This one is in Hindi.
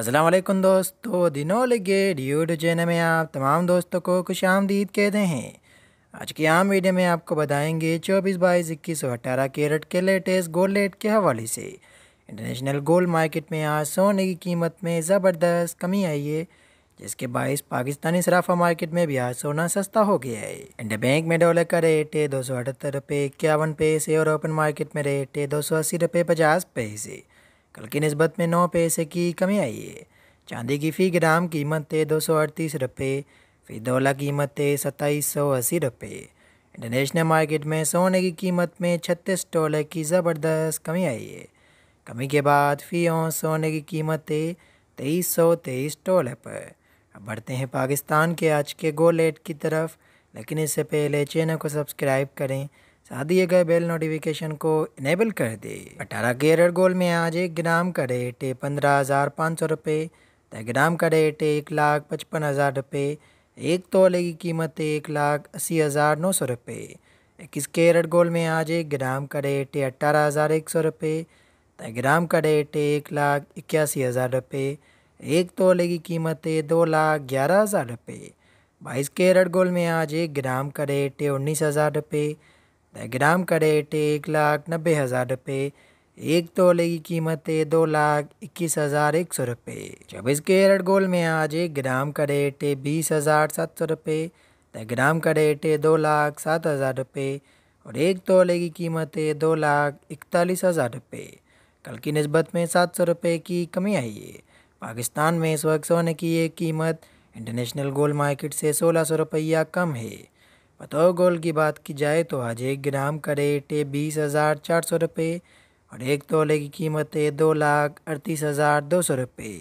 अस्सलाम वालेकुम दोस्तों, दिनों लगे यूट्यूब चैनल में आप तमाम दोस्तों को खुश आमदीद कहते हैं। आज की आम वीडियो में आपको बताएंगे 24/21/18 कैरेट के लेटेस्ट गोल्ड रेट के हवाले से। इंटरनेशनल गोल्ड मार्केट में आज सोने की कीमत में ज़बरदस्त कमी आई है, जिसके बायस पाकिस्तानी सराफा मार्केट में भी आज सोना सस्ता हो गया है। इंटर बैंक में डॉलर का रेट है 278.51 और ओपन मार्केट में रेट है 280.50। कल की नस्बत में 9 पैसे की कमी आई है। चांदी की फ़ी ग्राम कीमत है 238 रुपये, फ़ी डॉलर कीमत है 2780 रुपये। इंटरनेशनल मार्केट में सोने की कीमत में 36 डॉलर की ज़बरदस्त कमी आई है। कमी के बाद फ़ी औंस सोने की कीमत है 2323 डॉलर पर। अब बढ़ते हैं पाकिस्तान के आज के गोल्ड रेट की तरफ, लेकिन इससे पहले चैनल को सब्सक्राइब करें, साथ ही अगर बेल नोटिफिकेशन को इनेबल कर दे। 18 कैरेट गोल्ड में आज 1 ग्राम का रेट है 15,500 रुपये, 10 ग्राम का रेट है 1,55,000 रुपये, 1 तोले की कीमत है 1,80,900 रुपये। 21 कैरेट गोल्ड में आज 1 ग्राम का रेट है 18,100 रुपये, 10 ग्राम का रेट है 1,81,000 रुपये, 1 तोले की कीमत है 2,11,000 रुपये। 22 कैरेट गोल्ड में आज 1 ग्राम का रेट है 19,000 रुपये, 10 ग्राम का रेट है 1,90,000 रुपये, 1 तोले की कीमत है 2,21,100 रुपये। 24 कैरेट गोल्ड में आज 1 ग्राम का रेट है 20,700 रुपये, 10 ग्राम का रेट है 2,07,000 रुपये और 1 तोले की कीमत है 2,41,000 रुपये। कल की नस्बत में 700 रुपये की कमी आई है। पाकिस्तान में इस वक्त सोने की ये कीमत इंटरनेशनल गोल्ड मार्केट से 1,600 रुपया कम है। बतौर गोल्ड की बात की जाए तो आज 1 ग्राम का रेट है 20,400 रुपये और 1 तोले की कीमत है 2,38,200 रुपये।